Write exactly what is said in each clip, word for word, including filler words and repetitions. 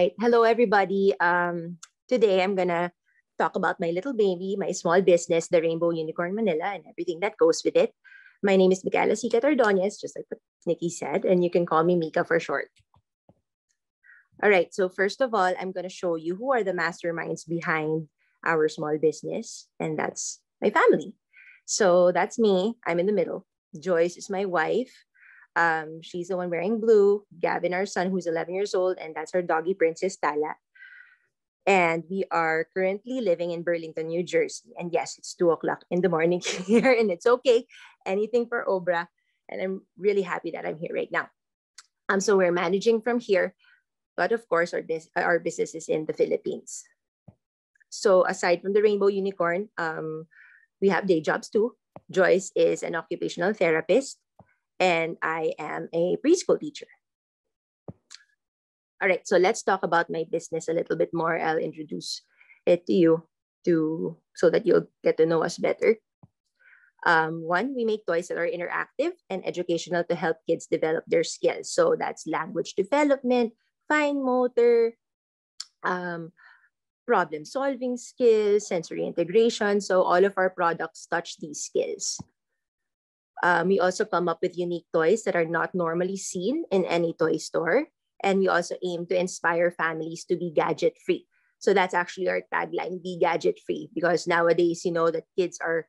right. Hello, everybody. Um, today, I'm going to talk about my little baby, my small business, the Rainbow Unicorn Manila, and everything that goes with it. My name is Mikaela Sica Tardonez, just like what Nikki said, and you can call me Mika for short. All right, so first of all, I'm going to show you who are the masterminds behind our small business, and that's my family. So that's me. I'm in the middle. Joyce is my wife. Um, she's the one wearing blue. Gavin, our son, who's eleven years old, and that's our doggy, Princess Tala. And we are currently living in Burlington, New Jersey. And yes, it's two o'clock in the morning here, and it's okay. Anything for Obra. And I'm really happy that I'm here right now. Um, so we're managing from here. But of course, our, our business is in the Philippines. So aside from the Rainbow Unicorn, um, we have day jobs too. Joyce is an occupational therapist, and I am a preschool teacher. All right, so let's talk about my business a little bit more. I'll introduce it to you to, so that you'll get to know us better. Um, one, we make toys that are interactive and educational to help kids develop their skills. So that's language development, fine motor, um, problem solving skills, sensory integration. So all of our products touch these skills. Um, we also come up with unique toys that are not normally seen in any toy store. And we also aim to inspire families to be gadget free. So that's actually our tagline, be gadget free, because nowadays, you know, that kids are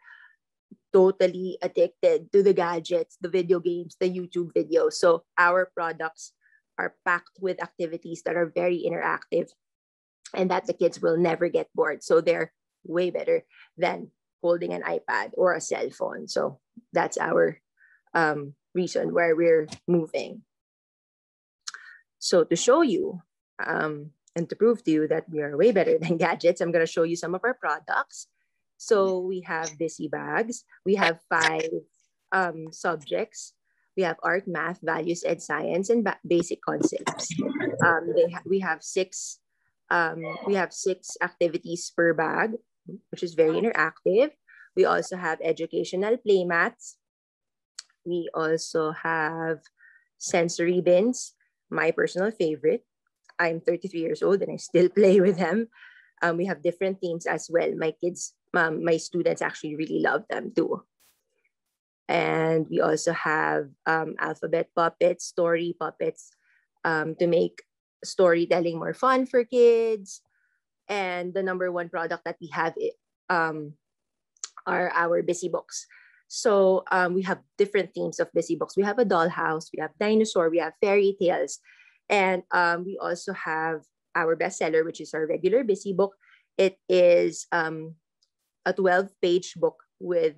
totally addicted to the gadgets, the video games, the YouTube videos. So our products are packed with activities that are very interactive and that the kids will never get bored. So they're way better than holding an iPad or a cell phone. So that's our um, reason where we're moving. So to show you um, and to prove to you that we are way better than gadgets, I'm going to show you some of our products. So we have busy bags. We have five um, subjects. We have art, math, values, and science, and basic concepts. Um, they ha we have six. Um, we have six activities per bag, which is very interactive. We also have educational play mats. We also have sensory bins, my personal favorite. I'm thirty-three years old and I still play with them. Um, we have different themes as well. My kids, um, my students actually really love them too. And we also have um, alphabet puppets, story puppets um, to make storytelling more fun for kids. And the number one product that we have um, are our busy books. So um, we have different themes of busy books. We have a dollhouse, we have dinosaur, we have fairy tales. And um, we also have our bestseller, which is our regular busy book. It is um, a twelve page book with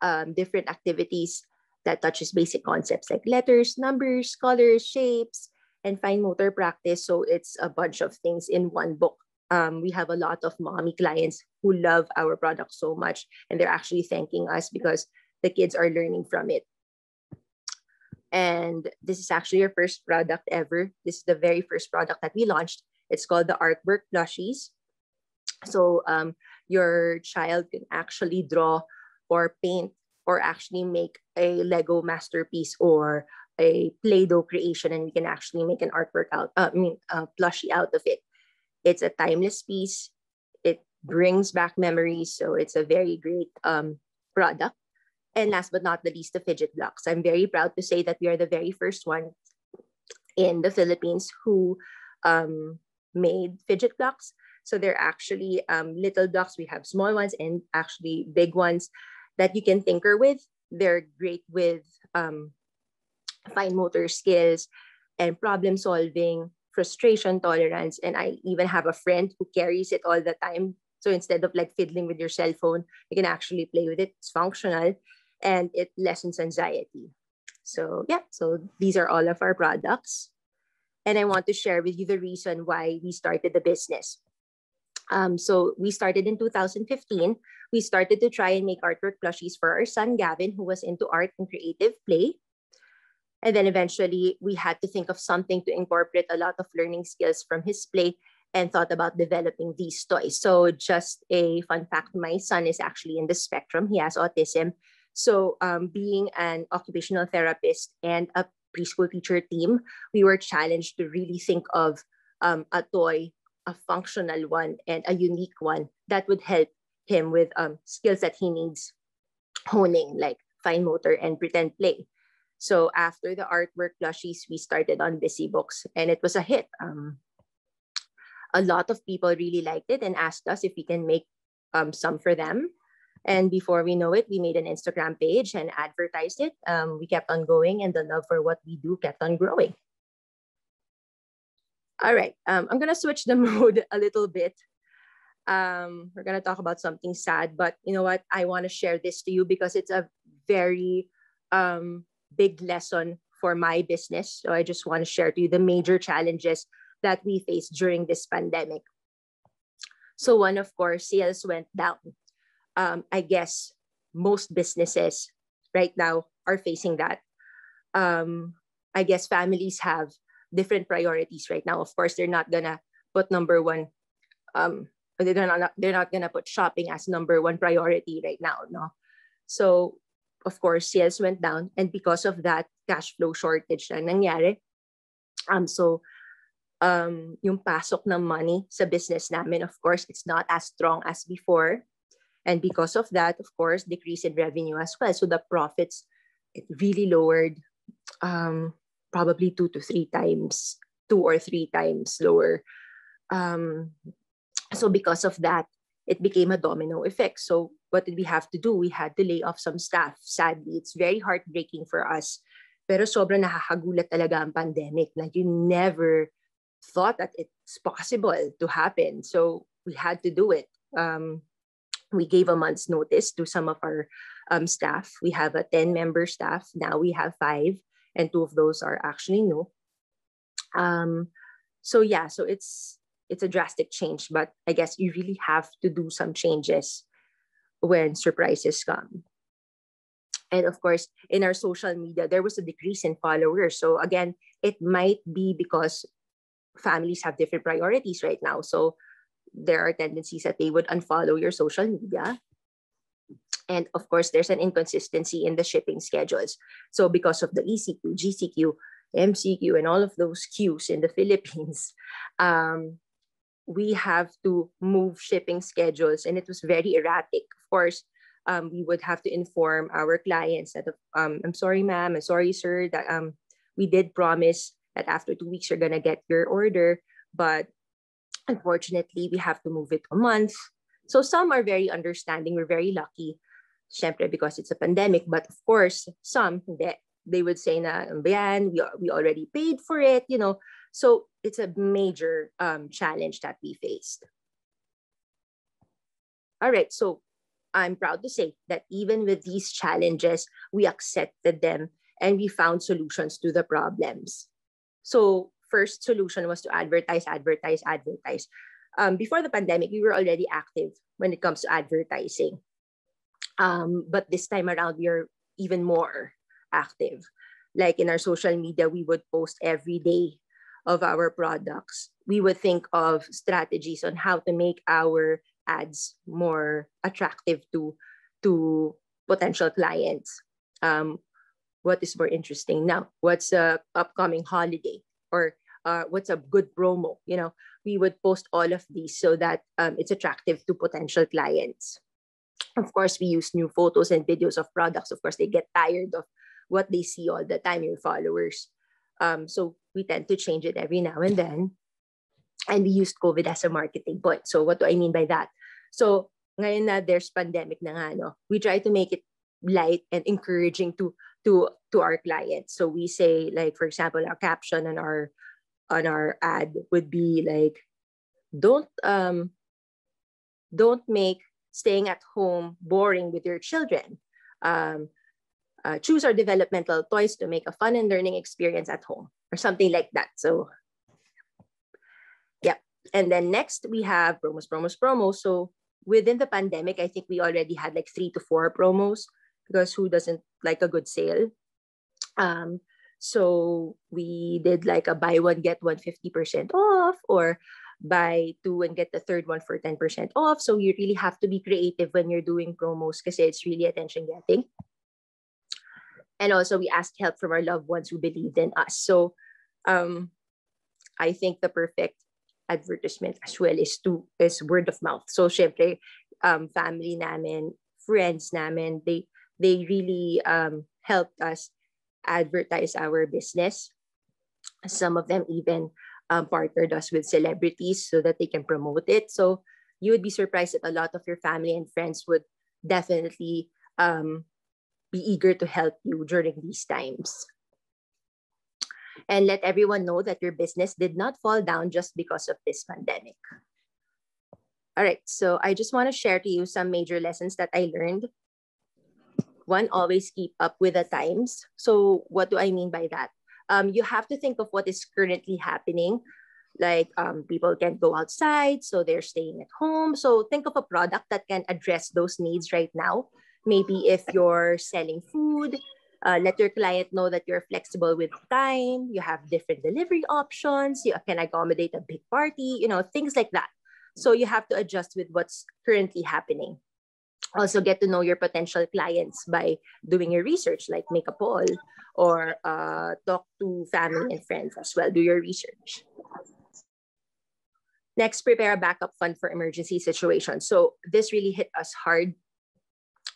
um, different activities that touches basic concepts like letters, numbers, colors, shapes, and fine motor practice. So it's a bunch of things in one book. Um, we have a lot of mommy clients who love our product so much, and they're actually thanking us because the kids are learning from it. And this is actually our first product ever. This is the very first product that we launched. It's called the Artwork Plushies. So um, your child can actually draw or paint or actually make a Lego masterpiece or a Play-Doh creation, and we can actually make an artwork out, uh, I mean, uh, plushie out of it. It's a timeless piece. It brings back memories. So it's a very great um, product. And last but not the least, the fidget blocks. I'm very proud to say that we are the very first one in the Philippines who um, made fidget blocks. So they're actually um, little blocks. We have small ones and actually big ones that you can tinker with. They're great with um, fine motor skills and problem solving, frustration tolerance. And I even have a friend who carries it all the time. So instead of like fiddling with your cell phone, you can actually play with it. It's functional and it lessens anxiety. So yeah, so these are all of our products. And I want to share with you the reason why we started the business. Um, so we started in two thousand fifteen. We started to try and make artwork plushies for our son, Gavin, who was into art and creative play. And then eventually we had to think of something to incorporate a lot of learning skills from his play and thought about developing these toys. So just a fun fact, my son is actually in the spectrum. He has autism. So um, being an occupational therapist and a preschool teacher team, we were challenged to really think of um, a toy, a functional one, and a unique one that would help him with um, skills that he needs honing, like fine motor and pretend play. So after the Artwork Plushies, we started on Busy Books, and it was a hit. Um, a lot of people really liked it and asked us if we can make um, some for them. And before we know it, we made an Instagram page and advertised it. Um, we kept on going, and the love for what we do kept on growing. All right, um, I'm gonna switch the mode a little bit. Um, we're gonna talk about something sad, but you know what? I wanna share this to you because it's a very um, big lesson for my business. So I just wanna share to you the major challenges that we faced during this pandemic. So one, of course, sales went down. Um, I guess most businesses right now are facing that. Um, I guess families have different priorities right now. Of course, they're not gonna put number one, um, they're not, they're not gonna put shopping as number one priority right now, no? So of course, sales went down, and because of that, cash flow shortage na nangyari. Um, so Um, yung pasok ng money sa business namin, of course, it's not as strong as before. And because of that, of course, decrease in revenue as well. So the profits, it really lowered, um, probably two to three times, two or three times lower. Um, so because of that, it became a domino effect. So what did we have to do? We had to lay off some staff. Sadly, it's very heartbreaking for us. Pero sobrang nakakagulat talaga ang pandemic. Like, you never thought that it's possible to happen. So we had to do it. Um, we gave a month's notice to some of our um, staff. We have a ten member staff. Now we have five, and two of those are actually new. Um, so yeah, so it's, it's a drastic change, but I guess you really have to do some changes when surprises come. And of course, in our social media, there was a decrease in followers. So again, it might be because families have different priorities right now. So there are tendencies that they would unfollow your social media. And of course, there's an inconsistency in the shipping schedules. So because of the E C Q, G C Q, M C Q, and all of those queues in the Philippines, um, we have to move shipping schedules, and it was very erratic. Of course, um, we would have to inform our clients that, um, I'm sorry, ma'am, I'm sorry, sir, that um, we did promise that after two weeks, you're gonna get your order. But unfortunately, we have to move it a month. So some are very understanding. We're very lucky, syempre, because it's a pandemic. But of course, some, they, they would say, na, Bayan, we, we already paid for it, you know. So it's a major um, challenge that we faced. All right, so I'm proud to say that even with these challenges, we accepted them and we found solutions to the problems. So first solution was to advertise, advertise, advertise. Um, before the pandemic, we were already active when it comes to advertising. Um, but this time around, we are even more active. Like in our social media, we would post every day of our products. We would think of strategies on how to make our ads more attractive to, to potential clients. Um, What is more interesting now? What's a upcoming holiday, or uh, what's a good promo? You know, we would post all of these so that um, it's attractive to potential clients. Of course, we use new photos and videos of products. Of course, they get tired of what they see all the time, your followers. Um, so we tend to change it every now and then. And we used COVID as a marketing point. So what do I mean by that? So ngayon na there's pandemic na nga, no? We try to make it light and encouraging to To, to our clients. So we say, like, for example, our caption on our on our ad would be like, don't um don't make staying at home boring with your children. Um, uh, choose our developmental toys to make a fun and learning experience at home, or something like that. So yeah. And then next we have promos, promos, promos. So within the pandemic, I think we already had like three to four promos, because who doesn't like a good sale? Um, so we did like a buy one, get one fifty percent off, or buy two and get the third one for ten percent off. So you really have to be creative when you're doing promos, because it's really attention getting. And also we asked help from our loved ones who believed in us. So um, I think the perfect advertisement as well is to is word of mouth. So syempre, um, family namin, friends namin, they they really um, helped us advertise our business. Some of them even um, partnered us with celebrities so that they can promote it. So you would be surprised that a lot of your family and friends would definitely um, be eager to help you during these times. And let everyone know that your business did not fall down just because of this pandemic. All right, so I just want to share to you some major lessons that I learned. One, always keep up with the times. So what do I mean by that? Um, you have to think of what is currently happening. Like um, people can't go outside, so they're staying at home. So think of a product that can address those needs right now. Maybe if you're selling food, Uh, let your client know that you're flexible with time, you have different delivery options, you can accommodate a big party, you know, things like that. So you have to adjust with what's currently happening. Also get to know your potential clients by doing your research, like make a poll or uh, talk to family and friends as well, do your research. Next, prepare a backup fund for emergency situations. So this really hit us hard.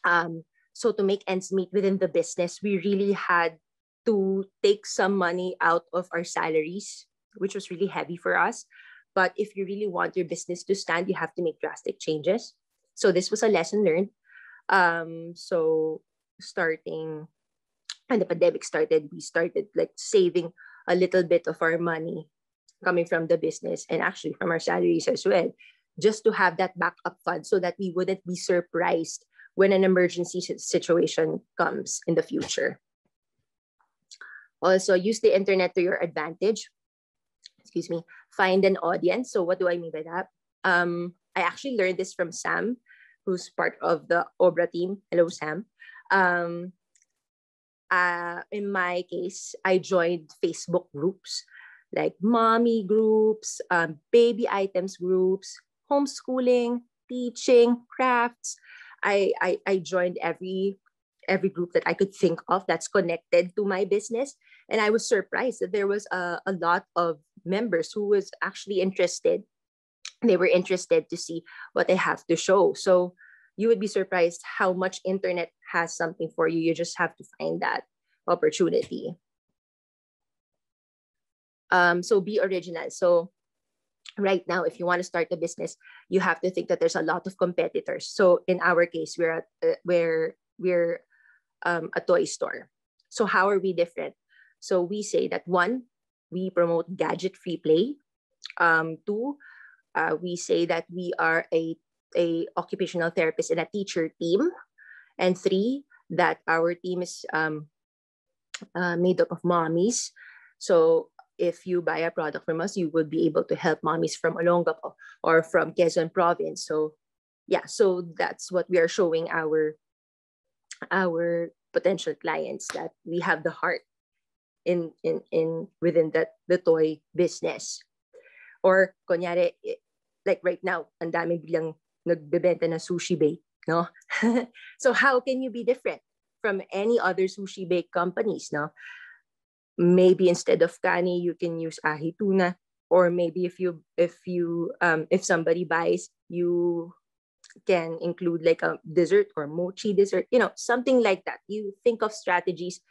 Um, So to make ends meet within the business, we really had to take some money out of our salaries, which was really heavy for us. But if you really want your business to stand, you have to make drastic changes. So this was a lesson learned. Um, so starting when the pandemic started, we started like saving a little bit of our money coming from the business and actually from our salaries as well, just to have that backup fund so that we wouldn't be surprised when an emergency situation comes in the future. Also, use the internet to your advantage. Excuse me, find an audience. So what do I mean by that? Um, I actually learned this from Sam, who's part of the Obra team. Hello, Sam. Um, uh, in my case, I joined Facebook groups, like mommy groups, um, baby items groups, homeschooling, teaching, crafts. I, I, I joined every, every group that I could think of that's connected to my business. And I was surprised that there was a, a lot of members who was actually interested. They were interested to see what I have to show. So you would be surprised how much internet has something for you. You just have to find that opportunity. Um, so be original. So right now, if you want to start a business, you have to think that there's a lot of competitors. So in our case, we're, at, uh, we're, we're um, a toy store. So how are we different? So we say that one, we promote gadget-free play. Um, two, uh, we say that we are a, a occupational therapist and a teacher team. And three, that our team is um, uh, made up of mommies. So if you buy a product from us, you would be able to help mommies from Olongapo or from Quezon province. So yeah, so that's what we are showing our, our potential clients, that we have the heart in, in, in within that, the toy business. Or kunyari, like right now, ang dami bilang nagbebenta na sushi bake, no? So how can you be different from any other sushi bake companies, no? Maybe instead of kani, you can use ahi tuna, or maybe if you if you um, if somebody buys, you can include like a dessert or mochi dessert, you know, something like that. You think of strategies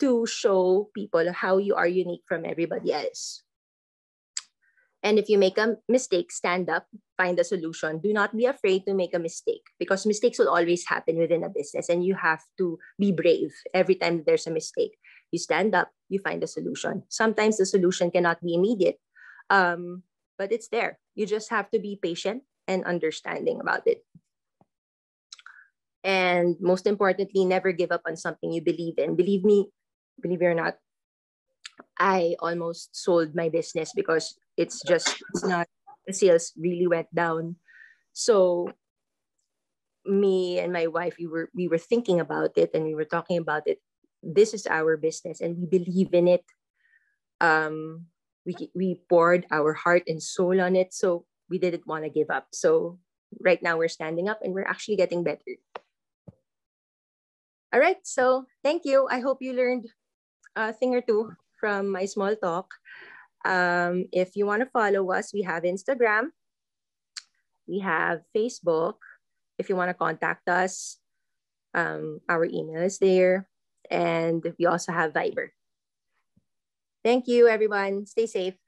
to show people how you are unique from everybody else. And if you make a mistake, stand up, find a solution. Do not be afraid to make a mistake, because mistakes will always happen within a business, and you have to be brave every time there's a mistake. You stand up, you find a solution. Sometimes the solution cannot be immediate, um, but it's there. You just have to be patient and understanding about it. And most importantly, never give up on something you believe in. Believe me, believe it or not, I almost sold my business because it's just, it's not, the sales really went down. So me and my wife, we were, we were thinking about it, and we were talking about it. This is our business and we believe in it. Um, we, we poured our heart and soul on it, so we didn't want to give up. So right now we're standing up and we're actually getting better. All right, so thank you. I hope you learned a thing or two from my small talk. Um, if you want to follow us, we have Instagram, we have Facebook. If you want to contact us, um, our email is there. And we also have Viber. Thank you, everyone. Stay safe.